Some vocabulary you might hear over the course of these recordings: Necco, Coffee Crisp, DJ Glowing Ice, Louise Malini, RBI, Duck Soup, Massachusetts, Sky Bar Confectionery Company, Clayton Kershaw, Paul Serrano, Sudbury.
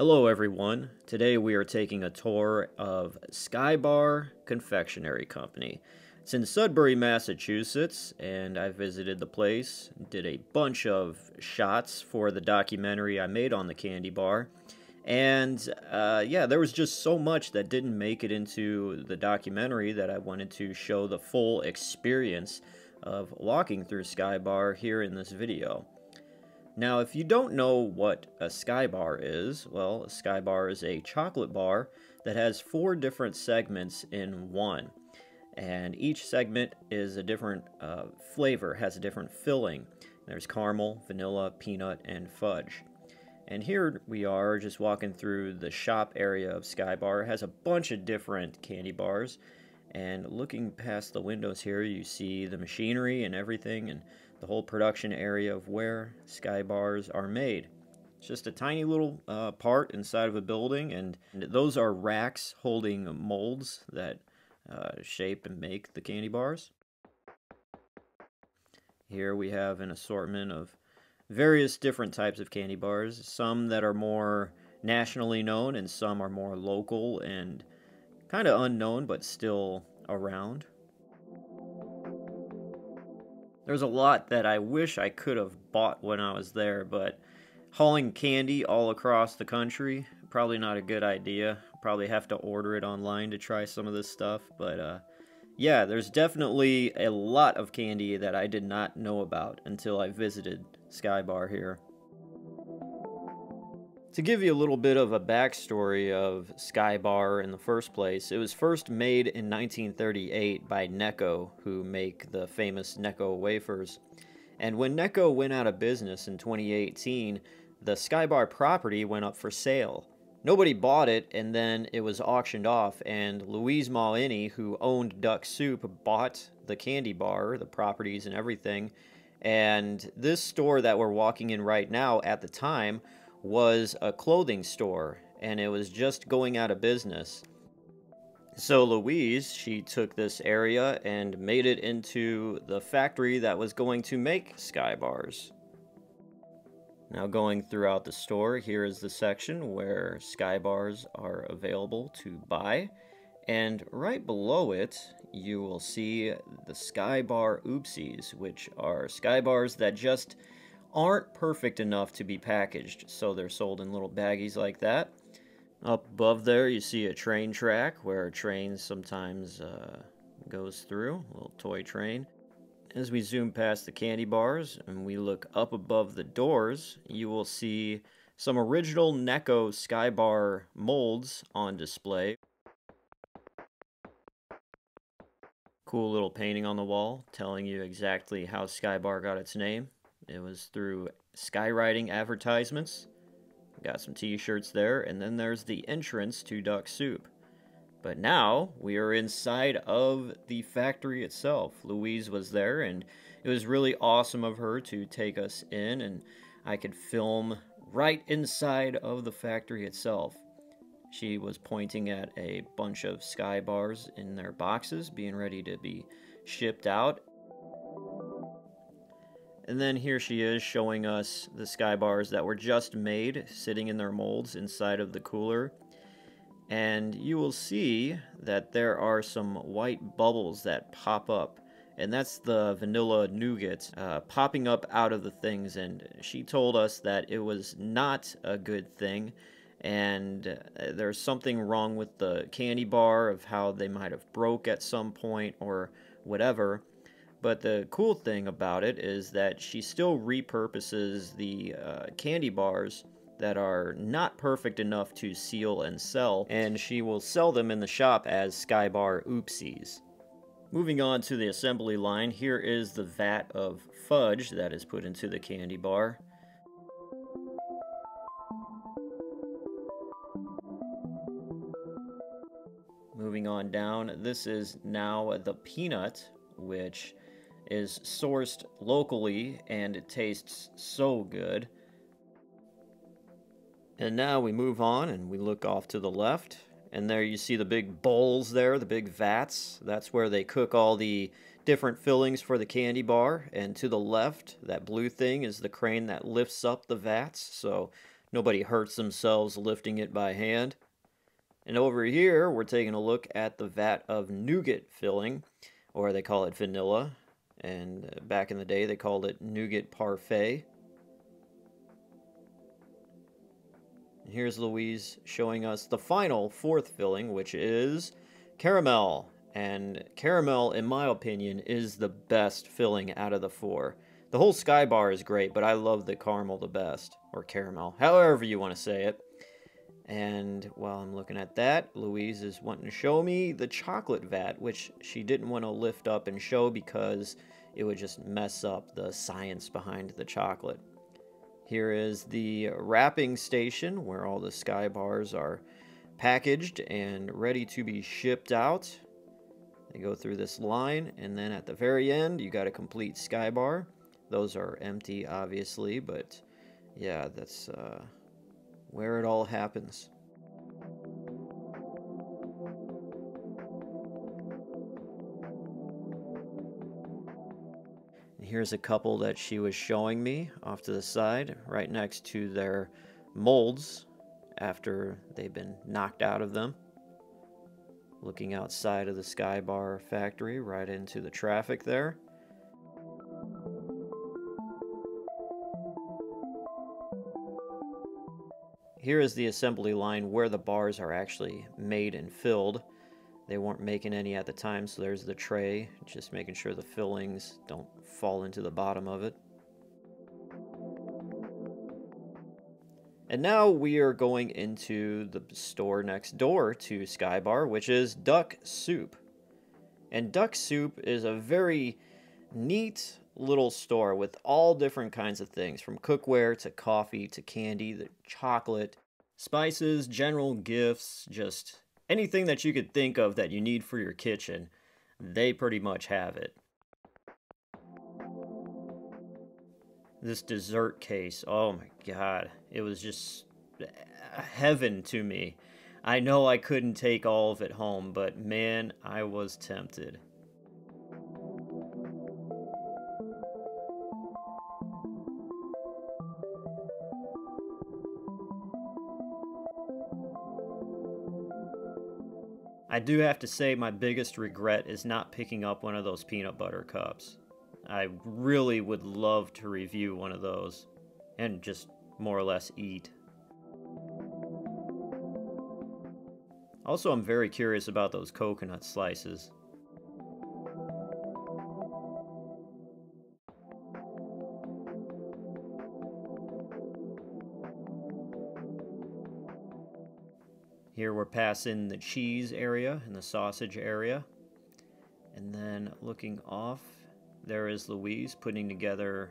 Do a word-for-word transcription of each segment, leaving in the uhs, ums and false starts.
Hello everyone, today we are taking a tour of Sky Bar Confectionery Company. It's in Sudbury, Massachusetts, and I visited the place, did a bunch of shots for the documentary I made on the candy bar, and uh, yeah, there was just so much that didn't make it into the documentary that I wanted to show the full experience of walking through Sky Bar here in this video. Now, if you don't know what a Sky Bar is, well, a Sky Bar is a chocolate bar that has four different segments in one. And each segment is a different uh, flavor, has a different filling. There's caramel, vanilla, peanut, and fudge. And here we are just walking through the shop area of Sky Bar. It has a bunch of different candy bars. And looking past the windows here, you see the machinery and everything, and the whole production area of where Sky Bars are made. It's just a tiny little uh, part inside of a building, and those are racks holding molds that uh, shape and make the candy bars. Here we have an assortment of various different types of candy bars, some that are more nationally known and some are more local and kind of unknown but still around. There's a lot that I wish I could have bought when I was there, but hauling candy all across the country, probably not a good idea. Probably have to order it online to try some of this stuff, but uh, yeah, there's definitely a lot of candy that I did not know about until I visited Sky Bar here. To give you a little bit of a backstory of Sky Bar in the first place, it was first made in nineteen thirty-eight by Necco, who make the famous Necco wafers. And when Necco went out of business in twenty eighteen, the Sky Bar property went up for sale. Nobody bought it, and then it was auctioned off, and Louise Malini, who owned Duck Soup, bought the candy bar, the properties and everything. And this store that we're walking in right now at the time was a clothing store, and it was just going out of business. So Louise, she took this area and made it into the factory that was going to make Sky Bars. Now going throughout the store, here is the section where Sky Bars are available to buy, and right below it you will see the Sky Bar Oopsies, which are Sky Bars that just aren't perfect enough to be packaged, so they're sold in little baggies like that. Up above there you see a train track where a train sometimes uh, goes through, a little toy train. As we zoom past the candy bars and we look up above the doors, you will see some original Necco Sky Bar molds on display. Cool little painting on the wall telling you exactly how Sky Bar got its name. It was through skywriting advertisements. Got some t-shirts there, and then there's the entrance to Duck Soup. But now we are inside of the factory itself. Louise was there, and it was really awesome of her to take us in, and I could film right inside of the factory itself. She was pointing at a bunch of Sky Bars in their boxes, being ready to be shipped out. And then here she is showing us the Sky Bars that were just made, sitting in their molds inside of the cooler. And you will see that there are some white bubbles that pop up. And that's the vanilla nougat uh, popping up out of the things. And she told us that it was not a good thing. And there's something wrong with the candy bar, of how they might have broke at some point or whatever. But the cool thing about it is that she still repurposes the uh, candy bars that are not perfect enough to seal and sell, and she will sell them in the shop as Sky Bar Oopsies. Moving on to the assembly line, here is the vat of fudge that is put into the candy bar. Moving on down, this is now the peanut, which is sourced locally, and it tastes so good. And now we move on and we look off to the left, and there you see the big bowls there, the big vats. That's where they cook all the different fillings for the candy bar. And to the left, that blue thing is the crane that lifts up the vats, so Nobody hurts themselves lifting it by hand. And over here, we're taking a look at the vat of nougat filling, or they call it vanilla. And back in the day, they called it nougat parfait. And here's Louise showing us the final fourth filling, which is caramel. And caramel, in my opinion, is the best filling out of the four. The whole Sky Bar is great, but I love the caramel the best, or caramel, however you want to say it. And while I'm looking at that, Louise is wanting to show me the chocolate vat, which she didn't want to lift up and show because it would just mess up the science behind the chocolate. Here is the wrapping station where all the Sky Bars are packaged and ready to be shipped out. They go through this line, and then at the very end, you got a complete Sky Bar. Those are empty, obviously, but yeah, that's... Uh, where it all happens. And here's a couple that she was showing me off to the side, right next to their molds after they've been knocked out of them. Looking outside of the Sky Bar factory, right into the traffic there. Here is the assembly line where the bars are actually made and filled. They weren't making any at the time, so there's the tray, just making sure the fillings don't fall into the bottom of it. And now we are going into the store next door to Sky Bar, which is Duck Soup. And Duck Soup is a very neat little store with all different kinds of things, from cookware to coffee to candy, the chocolate, spices, general gifts, just anything that you could think of that you need for your kitchen. They pretty much have it. This dessert case, oh my god, it was just heaven to me. I know I couldn't take all of it home, but man, I was tempted. I do have to say my biggest regret is not picking up one of those peanut butter cups. I really would love to review one of those and just more or less eat. Also, I'm very curious about those coconut slices. Here we're passing the cheese area and the sausage area. And then looking off, there is Louise putting together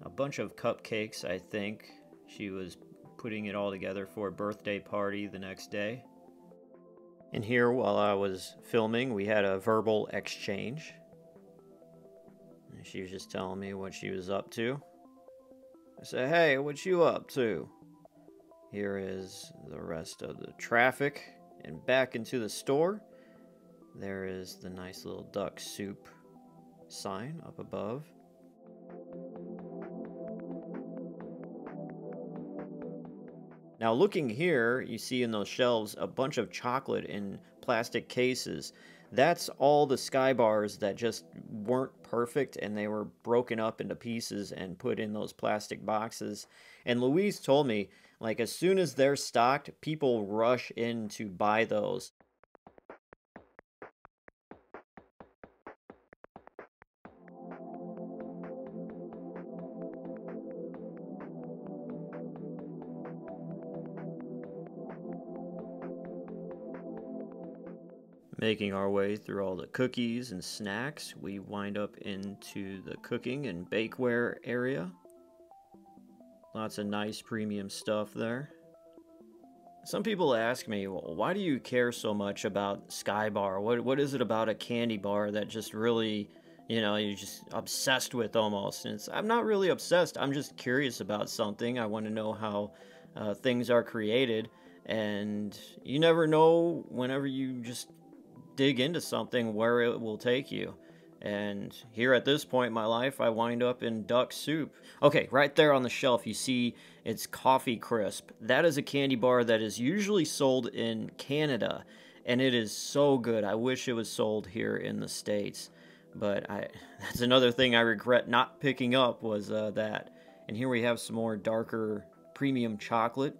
a bunch of cupcakes, I think. She was putting it all together for a birthday party the next day. And here, while I was filming, we had a verbal exchange. And she was just telling me what she was up to. I said, "Hey, what you up to?" Here is the rest of the traffic, and back into the store. There is the nice little Duck Soup sign up above. Now looking here, you see in those shelves a bunch of chocolate in plastic cases. That's all the Sky Bars that just weren't perfect, and they were broken up into pieces and put in those plastic boxes. And Louise told me, like, as soon as they're stocked, people rush in to buy those. Making our way through all the cookies and snacks, we wind up into the cooking and bakeware area. Lots of nice premium stuff there. Some people ask me, well, why do you care so much about Sky Bar? What, what is it about a candy bar that just really, you know, you're just obsessed with almost? And it's, I'm not really obsessed. I'm just curious about something. I want to know how uh, things are created. And you never know whenever you just dig into something where it will take you. And here at this point in my life, I wind up in Duck Soup. Okay, right there on the shelf, you see it's Coffee Crisp. That is a candy bar that is usually sold in Canada, and it is so good. I wish it was sold here in the States. But I, that's another thing I regret not picking up was uh, that. And here we have some more darker premium chocolate.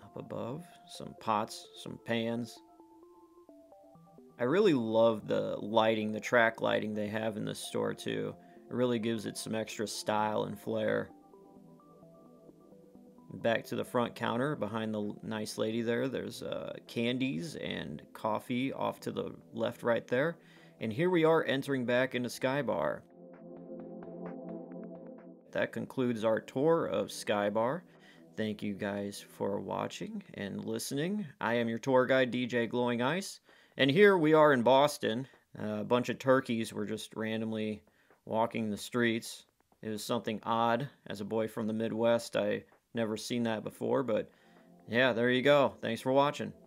Up above, some pots, some pans. I really love the lighting, the track lighting they have in this store too. It really gives it some extra style and flair. Back to the front counter, behind the nice lady there, there's uh, candies and coffee off to the left right there. And here we are entering back into Sky Bar. That concludes our tour of Sky Bar. Thank you guys for watching and listening. I am your tour guide, D J Glowing Ice. And here we are in Boston. Uh, a bunch of turkeys were just randomly walking the streets. It was something odd. As a boy from the Midwest, I... never seen that before, but yeah, there you go. Thanks for watching.